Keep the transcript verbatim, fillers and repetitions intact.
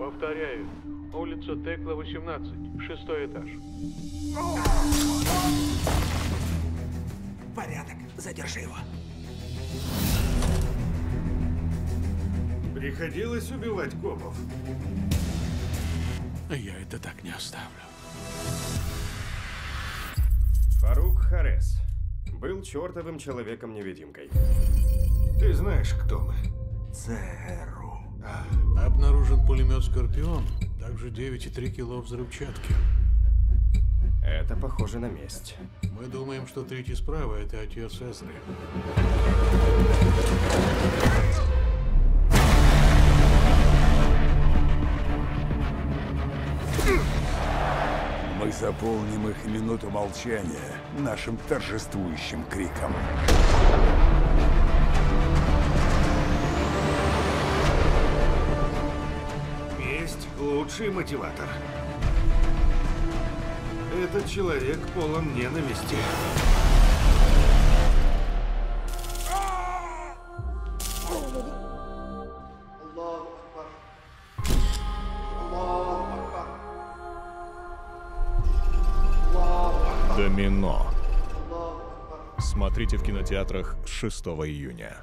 Повторяю. Улица Текла, восемнадцать, шестой этаж. Порядок. Задержи его. Приходилось убивать копов. Я это так не оставлю. Фарук Харес был чертовым человеком-невидимкой. Ты знаешь, кто мы? ЦРУ. А. Обнаружен пулемет «Скорпион», также девять и три кило взрывчатки. Это похоже на месть. Мы думаем, что третий справа – это отец Сезары. Мы заполним их минуту молчания нашим торжествующим криком. Месть – лучший мотиватор. Этот человек полон ненависти. Домино. Смотрите в кинотеатрах с шестого июня.